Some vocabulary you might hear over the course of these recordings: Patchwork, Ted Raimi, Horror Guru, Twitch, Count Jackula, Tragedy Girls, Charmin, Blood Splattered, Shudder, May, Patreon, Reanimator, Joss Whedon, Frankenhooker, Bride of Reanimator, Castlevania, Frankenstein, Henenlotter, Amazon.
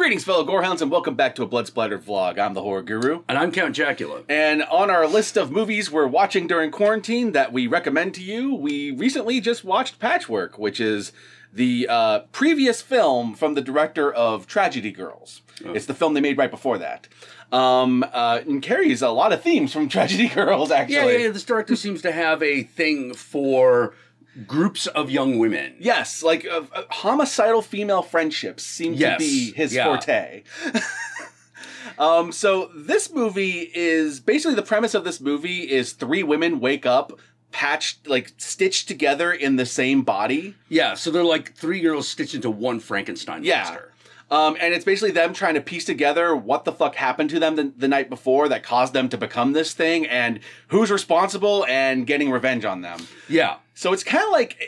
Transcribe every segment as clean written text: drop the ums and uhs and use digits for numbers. Greetings, fellow gorehounds, and welcome back to a Blood Splattered vlog. I'm the Horror Guru. And I'm Count Jackula. And on our list of movies we're watching during quarantine that we recommend to you, we recently just watched Patchwork, which is the previous film from the director of Tragedy Girls. Oh. It's the film they made right before that. And carries a lot of themes from Tragedy Girls, actually. Yeah, this director seems to have a thing for groups of young women. Yes, like homicidal female friendships seem to be his forte. So this movie is basically, the premise of this movie is three women wake up patched, like stitched together in the same body. Yeah, so they're like three girls stitched into one Frankenstein monster. And it's basically them trying to piece together what the fuck happened to them the night before that caused them to become this thing, and who's responsible, and getting revenge on them. Yeah. So it's kind of like,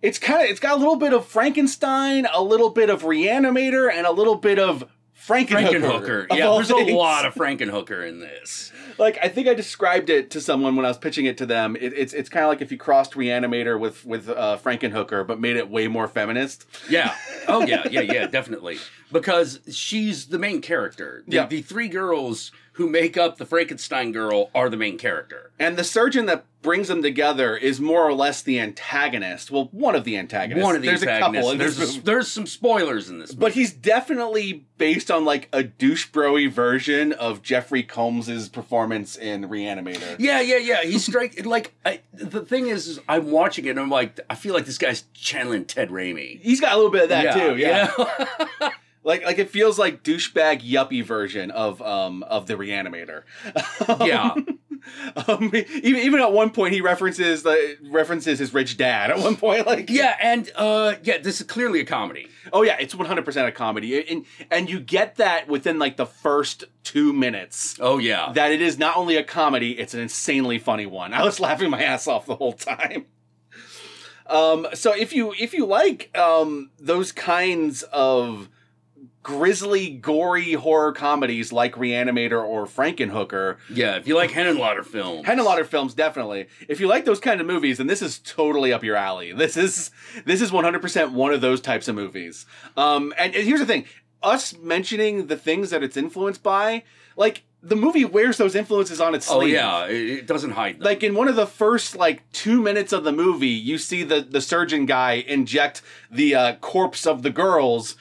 it's got a little bit of Frankenstein, a little bit of Reanimator, and a little bit of Frankenhooker. Yeah, there's a lot of Frankenhooker in this. Like, I think I described it to someone when I was pitching it to them. It's kind of like if you crossed Reanimator with Frankenhooker, but made it way more feminist. Yeah. Oh, yeah, definitely. Because she's the main character. The three girls who make up the Frankenstein girl are the main character. And the surgeon that brings them together is more or less the antagonist. Well, one of the antagonists. One of the antagonists. There's some spoilers in this movie. But he's definitely based on like a douche bro-y version of Jeffrey Combs's performance in Reanimator. Yeah. He's straight. Like, the thing is, I'm watching it and I'm like, I feel like this guy's channeling Ted Raimi. He's got a little bit of that too. Yeah. Like it feels like douchebag yuppie version of the Reanimator. Yeah. Even at one point he references his rich dad at one point. Like, yeah, and this is clearly a comedy. Oh yeah, it's 100% a comedy, and you get that within like the first 2 minutes. Oh yeah, that it is not only a comedy, it's an insanely funny one. I was laughing my ass off the whole time. So if you like those kinds of grisly, gory horror comedies like Reanimator or Frankenhooker. Yeah, if you like Henenlotter films. Henenlotter films, definitely. If you like those kind of movies, then this is totally up your alley. This is 100% one of those types of movies. And here's the thing. Us mentioning the things that it's influenced by, like, the movie wears those influences on its sleeve. Oh yeah, it doesn't hide them. Like in one of the first like 2 minutes of the movie, you see the surgeon guy inject the corpse of the girls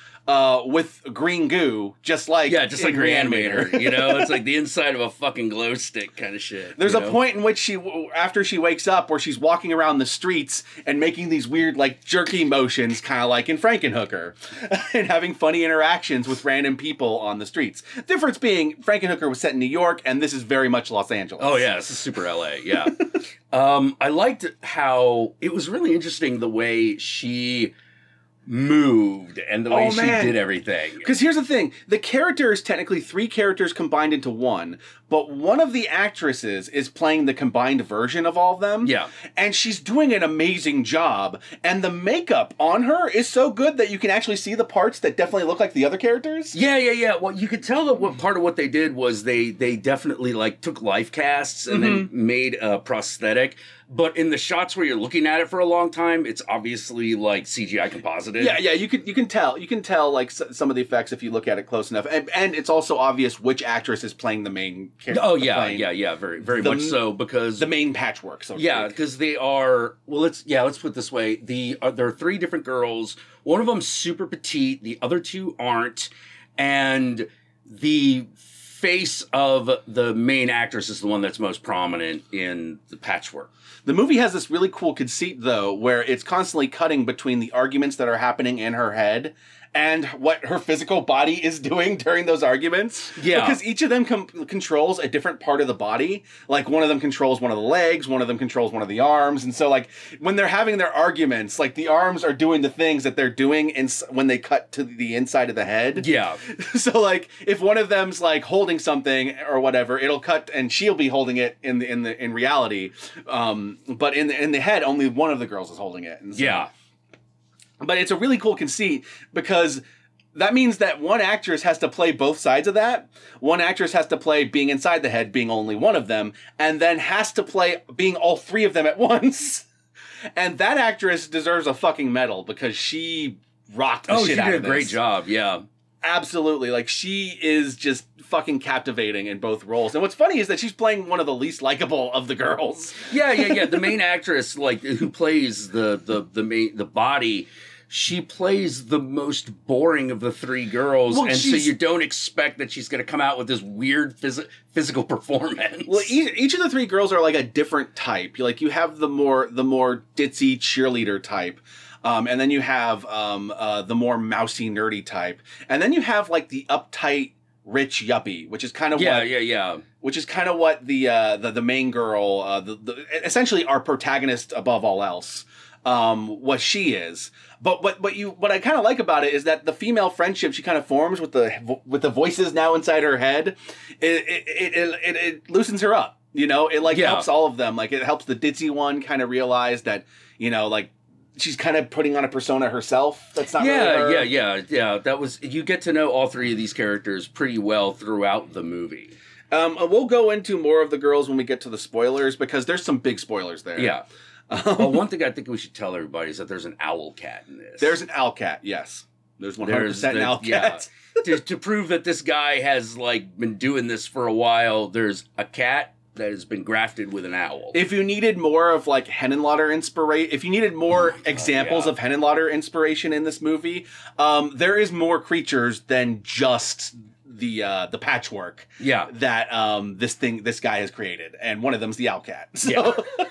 with green goo, just like Reanimator. You know, it's like the inside of a fucking glow stick kind of shit. There's a point in which after she wakes up, where she's walking around the streets and making these weird, like, jerky motions, kind of like in Frankenhooker, and having funny interactions with random people on the streets. Difference being, Frankenhooker was set in New York, and this is very much Los Angeles. Oh yeah, this is super LA. Yeah. I liked how it was really interesting the way she moved and the way she did everything. Because here's the thing. The character is technically three characters combined into one, but one of the actresses is playing the combined version of all of them. Yeah. And she's doing an amazing job. And the makeup on her is so good that you can actually see the parts that definitely look like the other characters. Yeah. Well, you could tell that part of what they did was they definitely like took life casts and then made a prosthetic. But in the shots where you're looking at it for a long time, it's obviously like CGI composited. Yeah, you can tell like some of the effects if you look at it close enough, and it's also obvious which actress is playing the main character. Oh yeah, very much so, because the main Patchwork. So yeah, because they are let's put it this way: there are three different girls. One of them's super petite, the other two aren't, and the face of the main actress is the one that's most prominent in the Patchwork. The movie has this really cool conceit, though, where it's constantly cutting between the arguments that are happening in her head and what her physical body is doing during those arguments. Yeah. Because each of them controls a different part of the body. Like, one of them controls one of the legs, one of them controls one of the arms. And so, like, when they're having their arguments, like, the arms are doing the things that they're doing when they cut to the inside of the head. Yeah. So, like, if one of them's, like, holding something or whatever, it'll cut, and she'll be holding it in reality. But in the head, only one of the girls is holding it. And so, yeah. But it's a really cool conceit, because that means that one actress has to play both sides of that. One actress has to play being inside the head, being only one of them, and then has to play being all three of them at once. And that actress deserves a fucking medal, because she rocked the shit out of this. Oh, she did a great job, yeah. Absolutely. Like, she is just fucking captivating in both roles. And what's funny is that she's playing one of the least likable of the girls. Yeah. The main actress, like, who plays the body, she plays the most boring of the three girls, well, and so you don't expect that she's going to come out with this weird physical performance. Well, each of the three girls are like a different type. Like, you have the more ditzy cheerleader type. And then you have the more mousy, nerdy type. And then you have, like, the uptight, rich yuppie, which is kind of which is kind of what the main girl, essentially our protagonist above all else, what she is. But what I kind of like about it is that the female friendship she kind of forms with the voices now inside her head, it loosens her up. You know, it helps all of them. Like, it helps the ditzy one kind of realize that, you know, like, she's kind of putting on a persona herself. That's not really her. Yeah. That was, you get to know all three of these characters pretty well throughout the movie. We'll go into more of the girls when we get to the spoilers, because there's some big spoilers there. Yeah. Well, one thing I think we should tell everybody is that there's an owl cat in this. There's an owl cat, yes. There's 100% an owl cat. Yeah. to prove that this guy has, like, been doing this for a while, there's a cat that has been grafted with an owl. If you needed more of, like, Henenlotter inspiration, if you needed more examples of Henenlotter inspiration in this movie, there is more creatures than just the patchwork that this guy has created, and one of them's the owl cat. So. Yeah.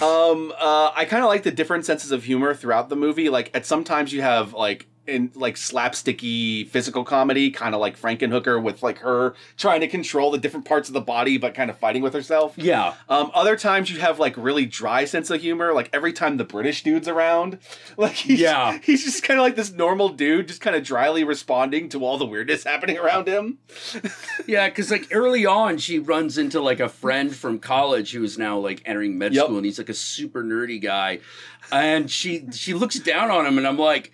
I kind of like the different senses of humor throughout the movie. Like, at sometimes you have, like, slapsticky physical comedy, kind of like Frankenhooker, with, like, her trying to control the different parts of the body but kind of fighting with herself. Yeah. Other times you have, like, really dry sense of humor, like every time the British dude's around. Like, he's just kind of like this normal dude, just kind of dryly responding to all the weirdness happening around him. Yeah, because, like, early on she runs into, like, a friend from college who is now, like, entering med school, and he's, like, a super nerdy guy. And she looks down on him, and I'm like,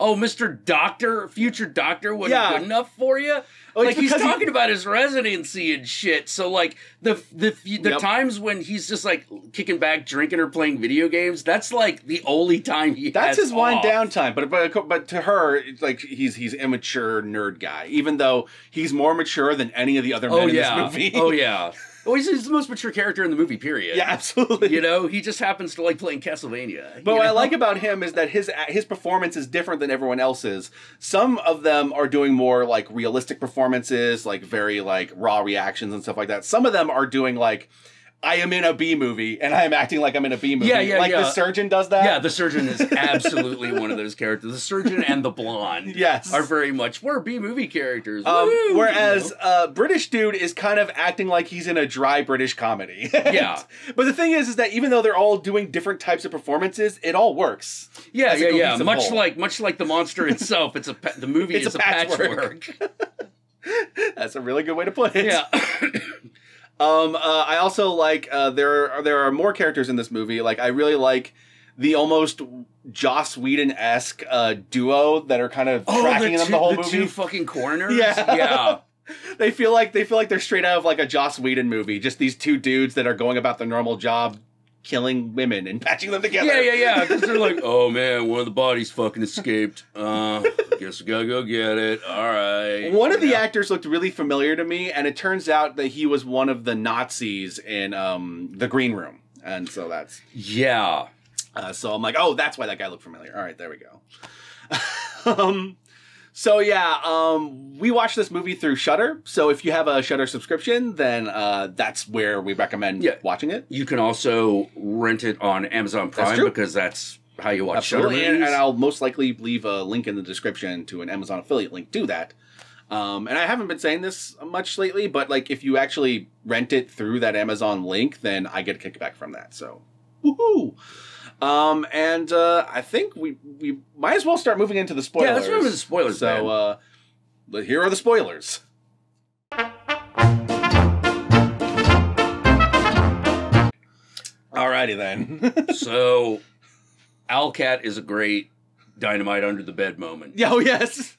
oh, Mr. Doctor, future doctor, wasn't good enough for you? Well, like, he's talking about his residency and shit. So, like, the times when he's just, like, kicking back, drinking, or playing video games, that's, like, the only time he has his wind down time. But to her, it's like, he's immature nerd guy, even though he's more mature than any of the other men in this movie. Oh, yeah. Well, he's the most mature character in the movie, period. Yeah, absolutely. You know, he just happens to like playing Castlevania. But what I like about him is that his performance is different than everyone else's. Some of them are doing more like realistic performances, like very like raw reactions and stuff like that. Some of them are doing like, I am in a B movie and I am acting like I'm in a B movie. Like the surgeon does that. Yeah, the surgeon is absolutely one of those characters. The surgeon and the blonde are very much, we're B movie characters. Whereas British dude is kind of acting like he's in a dry British comedy. But the thing is that even though they're all doing different types of performances, it all works. Yeah. Much like the monster itself, the movie is a patchwork. That's a really good way to put it. Yeah. I also like, there are more characters in this movie. Like, I really like the almost Joss Whedon-esque, duo that are kind of tracking them the whole movie. Two fucking corners? Yeah. They feel like they're straight out of like a Joss Whedon movie. Just these two dudes that are going about their normal job, killing women and patching them together. Yeah. Because they're like, oh man, one of the bodies fucking escaped. Guess we gotta go get it. All right. One of the actors looked really familiar to me, and it turns out that he was one of the Nazis in the Green Room, and so that's so I'm like, oh, that's why that guy looked familiar. All right, there we go. We watched this movie through Shudder. So if you have a Shudder subscription, then that's where we recommend watching it. You can also rent it on Amazon Prime because that's how you watch Shudder movies. And I'll most likely leave a link in the description to an Amazon affiliate link to that. And I haven't been saying this much lately, but like if you actually rent it through that Amazon link, then I get a kickback from that. So, woohoo! I think we might as well start moving into the spoilers. Yeah, let's move into the spoilers, man. Here are the spoilers. Alrighty then. So, Owlcat is a great dynamite under the bed moment. Oh, yes.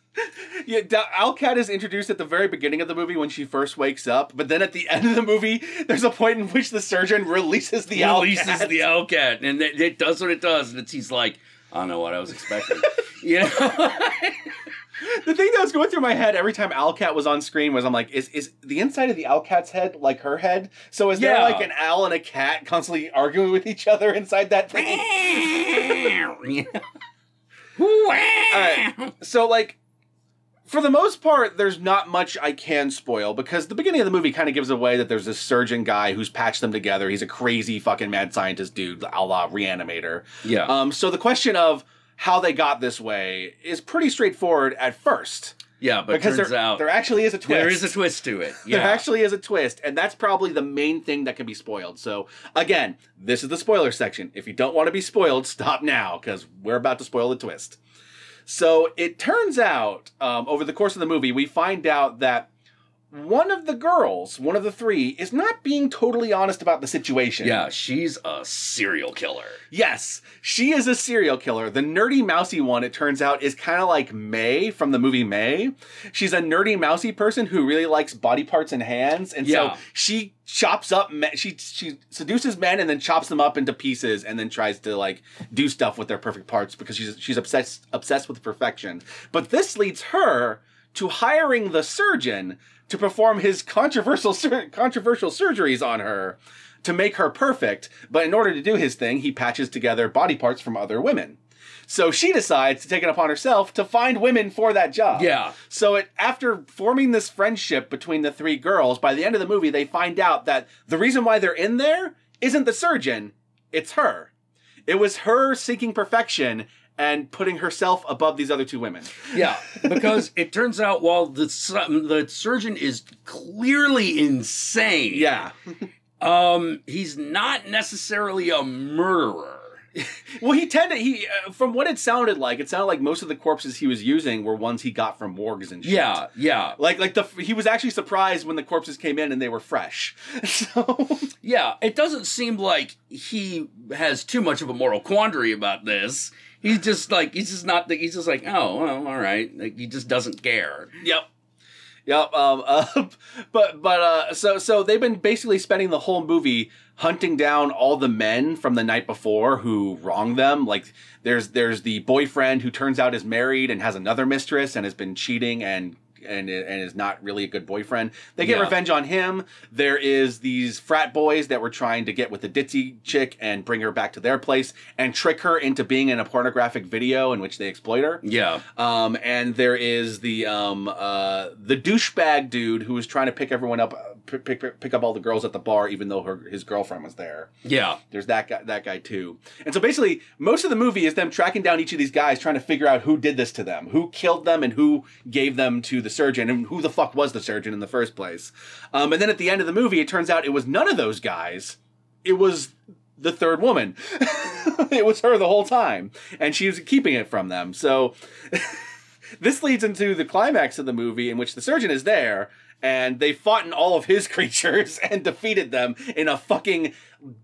Yeah, Owlcat is introduced at the very beginning of the movie when she first wakes up, but then at the end of the movie, there's a point in which the surgeon releases the Owlcat. And it does what it does, and he's like, I don't know what I was expecting. You know? The thing that was going through my head every time Owlcat was on screen was, I'm like, is the inside of the Owlcat's head like her head? So is there like an owl and a cat constantly arguing with each other inside that thing? So like, for the most part, there's not much I can spoil, because the beginning of the movie kind of gives away that there's this surgeon guy who's patched them together. He's a crazy fucking mad scientist dude, a la Reanimator. Yeah. So the question of how they got this way is pretty straightforward at first. Yeah, but because turns out there actually is a twist. There is a twist to it. Yeah. There actually is a twist, and that's probably the main thing that can be spoiled. So again, this is the spoiler section. If you don't want to be spoiled, stop now, because we're about to spoil the twist. So it turns out, over the course of the movie, we find out that one of the girls, one of the three, is not being totally honest about the situation. Yeah, she's a serial killer. Yes, she is a serial killer. The nerdy mousy one, it turns out, is kind of like May from the movie May. She's a nerdy mousy person who really likes body parts and hands. And so she chops up, she seduces men and then chops them up into pieces and then tries to like do stuff with their perfect parts, because she's obsessed with perfection. But this leads her to hiring the surgeon to perform his controversial surgeries on her to make her perfect. But in order to do his thing, he patches together body parts from other women. So she decides to take it upon herself to find women for that job. Yeah. So after forming this friendship between the three girls, by the end of the movie, they find out that the reason why they're in there isn't the surgeon, it's her. It was her seeking perfection and putting herself above these other two women. Yeah, because it turns out while the surgeon is clearly insane, he's not necessarily a murderer. Well, from what it sounded like most of the corpses he was using were ones he got from morgues and shit. Yeah, yeah. He was actually surprised when the corpses came in and they were fresh. So yeah, it doesn't seem like he has too much of a moral quandary about this. He's just like, he's just like, oh, well, all right. Like, he just doesn't care. Yep. Yep. So they've been basically spending the whole movie hunting down all the men from the night before who wronged them. Like, there's the boyfriend who turns out is married and has another mistress and has been cheating and is not really a good boyfriend. They get revenge on him. There is these frat boys that were trying to get with the ditzy chick and bring her back to their place and trick her into being in a pornographic video in which they exploit her. Yeah. And there is the douchebag dude who was trying to pick everyone up, pick up all the girls at the bar, even though his girlfriend was there. Yeah. There's that guy too. And so basically, most of the movie is them tracking down each of these guys, trying to figure out who did this to them, who killed them, and who gave them to the surgeon, and who the fuck was the surgeon in the first place. And then at the end of the movie, it turns out it was none of those guys. It was the third woman. It was her the whole time, and she was keeping it from them. So this leads into the climax of the movie, in which the surgeon is there, and they fought in all of his creatures and defeated them in a fucking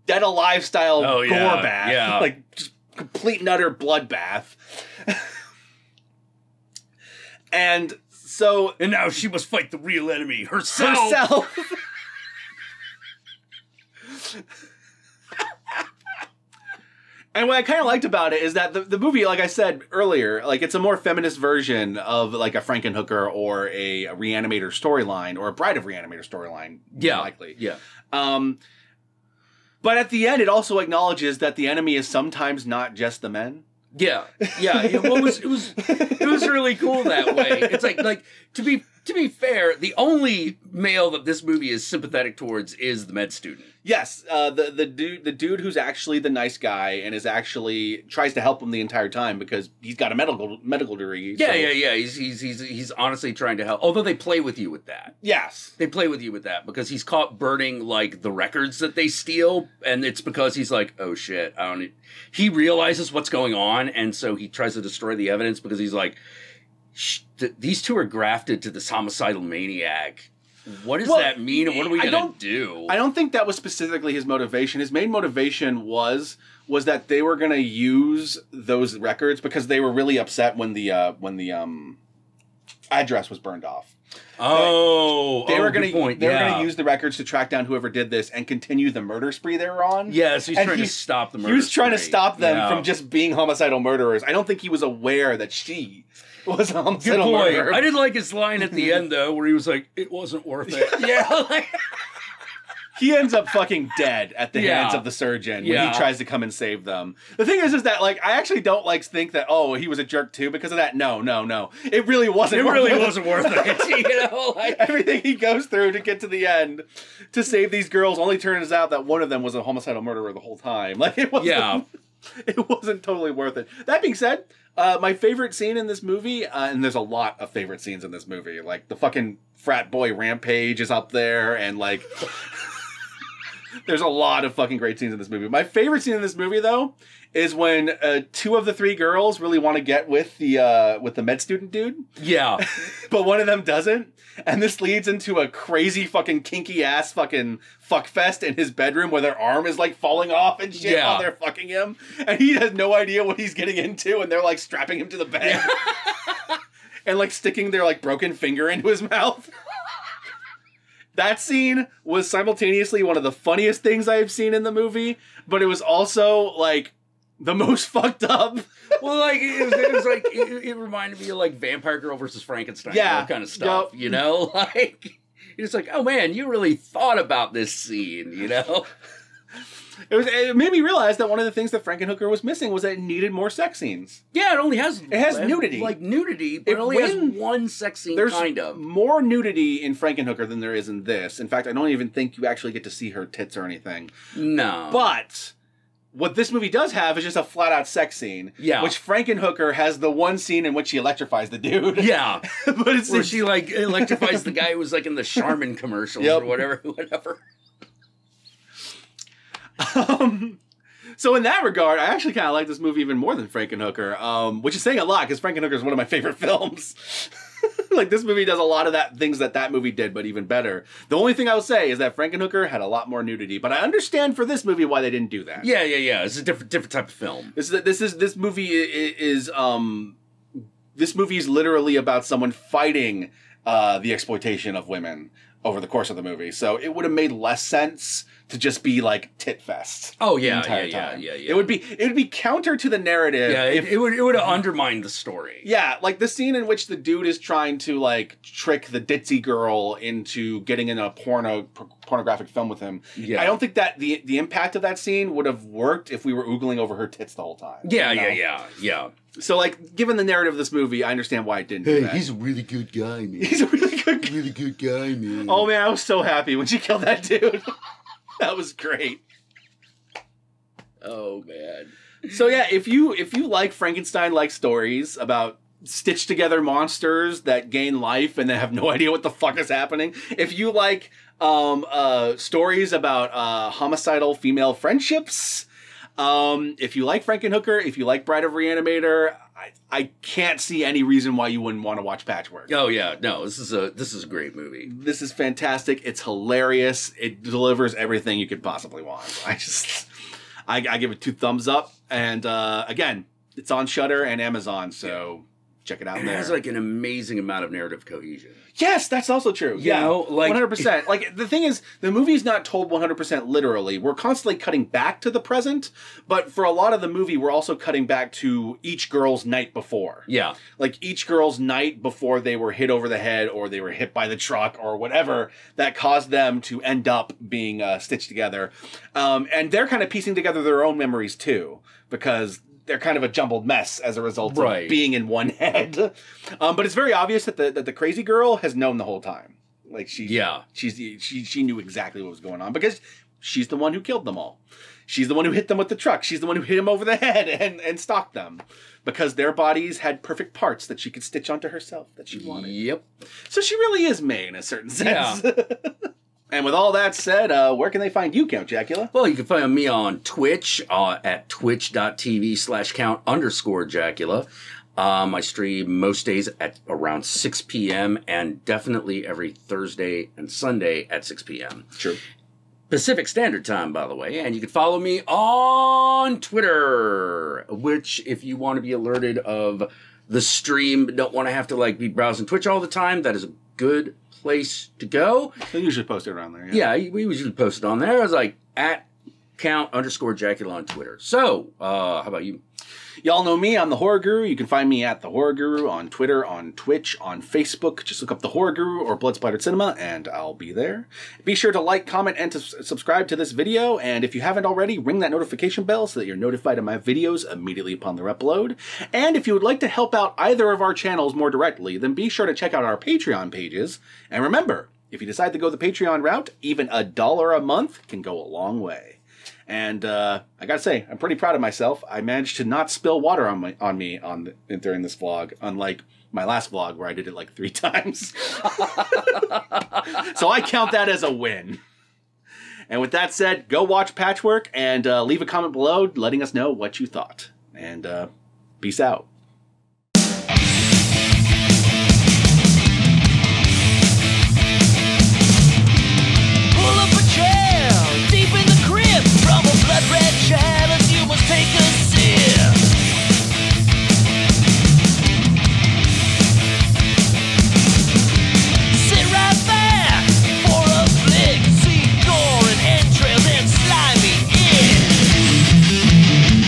Dead Alive style gore bath. Yeah. Like, just complete and utter bloodbath. And now she must fight the real enemy, herself. And what I kind of liked about it is that the movie, like I said earlier, like, it's a more feminist version of like a Frankenhooker or a Reanimator storyline, or a Bride of Reanimator storyline. Yeah, likely. Yeah. But at the end, it also acknowledges that the enemy is sometimes not just the men. Yeah, yeah. It was really cool that way. It's like to be fair, the only male that this movie is sympathetic towards is the med student. Yes, the dude who's actually the nice guy and is actually tries to help him the entire time because he's got a medical degree. Yeah, so. Yeah. He's honestly trying to help. Although they play with you with that. Yes, they play with you with that because he's caught burning like the records that they steal, and it's because he's like, oh shit, I don't need... He realizes what's going on, and so he tries to destroy the evidence because he's like, these two are grafted to this homicidal maniac. What does that mean? And what are we going to do? I don't think that was specifically his motivation. His main motivation was that they were going to use those records because they were really upset when the address was burned off. Oh, they were going to use the records to track down whoever did this and continue the murder spree they were on. Yeah, so he's trying to stop the murder spree. He was trying to stop them from just being homicidal murderers. I don't think he was aware that she was almost good boy. Murder. I did like his line at the end though, where he was like, "It wasn't worth it." Yeah. Like, he ends up fucking dead at the hands of the surgeon when he tries to come and save them. The thing is that like I actually don't like think that he was a jerk too because of that. No. It really wasn't. It really wasn't worth it. You know, like everything he goes through to get to the end to save these girls only turns out that one of them was a homicidal murderer the whole time. Like it wasn't. Yeah. It wasn't totally worth it. That being said, my favorite scene in this movie, and there's a lot of favorite scenes in this movie, like the fucking frat boy rampage is up there and like. There's a lot of fucking great scenes in this movie. My favorite scene in this movie, though, is when two of the three girls really want to get with the med student dude. Yeah. But one of them doesn't. And this leads into a crazy fucking kinky ass fucking fuckfest in his bedroom where their arm is like falling off and shit while they're fucking him. And he has no idea what he's getting into. And they're like strapping him to the bed. Yeah. And like sticking their like broken finger into his mouth. That scene was simultaneously one of the funniest things I have seen in the movie, but it was also, like, the most fucked up. Well, like, it reminded me of, like, Vampire Girl versus Frankenstein. Yeah. That kind of stuff, you know? Like, it's like, oh, man, you really thought about this scene, you know? It made me realize that one of the things that Frankenhooker was missing was that it needed more sex scenes. Yeah, it has nudity. Like nudity, but it only has one sex scene, kind of. There's more nudity in Frankenhooker than there is in this. In fact, I don't even think you actually get to see her tits or anything. No. But what this movie does have is just a flat-out sex scene. Yeah. Which Frankenhooker has the one scene in which she electrifies the dude. Yeah. But it's where she, like, electrifies the guy who was, like, in the Charmin commercials or whatever. So in that regard, I actually kind of like this movie even more than Frankenhooker, which is saying a lot because Frankenhooker is one of my favorite films. Like this movie does a lot of that things that movie did, but even better. The only thing I will say is that Frankenhooker had a lot more nudity, but I understand for this movie why they didn't do that. Yeah. It's a different type of film. This movie is literally about someone fighting the exploitation of women over the course of the movie. So it would have made less sense to just be like tit fest. Oh yeah. It would be counter to the narrative. Yeah, it would have undermined the story. Yeah, like the scene in which the dude is trying to like trick the ditzy girl into getting in a pornographic film with him. Yeah. I don't think that the impact of that scene would have worked if we were oogling over her tits the whole time. Yeah, you know? Yeah. So like, given the narrative of this movie, I understand why it didn't do that. He's a really good guy, man. He's a really good guy, man. Oh man, I was so happy when she killed that dude. That was great. Oh man. So yeah, if you like Frankenstein-like stories about stitched together monsters that gain life and they have no idea what the fuck is happening, if you like stories about homicidal female friendships, if you like Frankenhooker, if you like Bride of Reanimator, I can't see any reason why you wouldn't want to watch Patchwork. Oh yeah, no, this is a great movie. This is fantastic. It's hilarious. It delivers everything you could possibly want. I give it 2 thumbs up. And again, it's on Shudder and Amazon, so check it out. It has like an amazing amount of narrative cohesion. Yes, that's also true. You know, like 100%. Like the thing is, the movie is not told 100% literally. We're constantly cutting back to the present, but for a lot of the movie, we're also cutting back to each girl's night before. Yeah, like each girl's night before they were hit over the head or they were hit by the truck or whatever that caused them to end up being stitched together. And they're kind of piecing together their own memories too, because they're kind of a jumbled mess as a result of being in one head. But it's very obvious that the crazy girl has known the whole time. Like she knew exactly what was going on because she's the one who killed them all. She's the one who hit them with the truck. She's the one who hit them over the head and stalked them because their bodies had perfect parts that she could stitch onto herself that she wanted. Yep. So she really is May in a certain sense. Yeah. And with all that said, where can they find you, Count Jackula? Well, you can find me on Twitch at twitch.tv/count_Jackula. I stream most days at around 6 p.m. and definitely every Thursday and Sunday at 6 p.m. True. Pacific Standard Time, by the way. And you can follow me on Twitter, which if you want to be alerted of the stream, but don't want to have to like be browsing Twitch all the time, that is a good place to go. They usually post it around there. Yeah, we usually post it on there. I was like at Count_Jackula on Twitter. So, how about you? Y'all know me. I'm the Horror Guru. You can find me at the Horror Guru on Twitter, on Twitch, on Facebook. Just look up the Horror Guru or Blood Splattered Cinema, and I'll be there. Be sure to like, comment, and to subscribe to this video. And if you haven't already, ring that notification bell so that you're notified of my videos immediately upon their upload. And if you would like to help out either of our channels more directly, then be sure to check out our Patreon pages. And remember, if you decide to go the Patreon route, even $1 a month can go a long way. And I gotta say, I'm pretty proud of myself. I managed to not spill water on me during this vlog, unlike my last vlog where I did it like 3 times. So I count that as a win. And with that said, go watch Patchwork and leave a comment below letting us know what you thought. And peace out.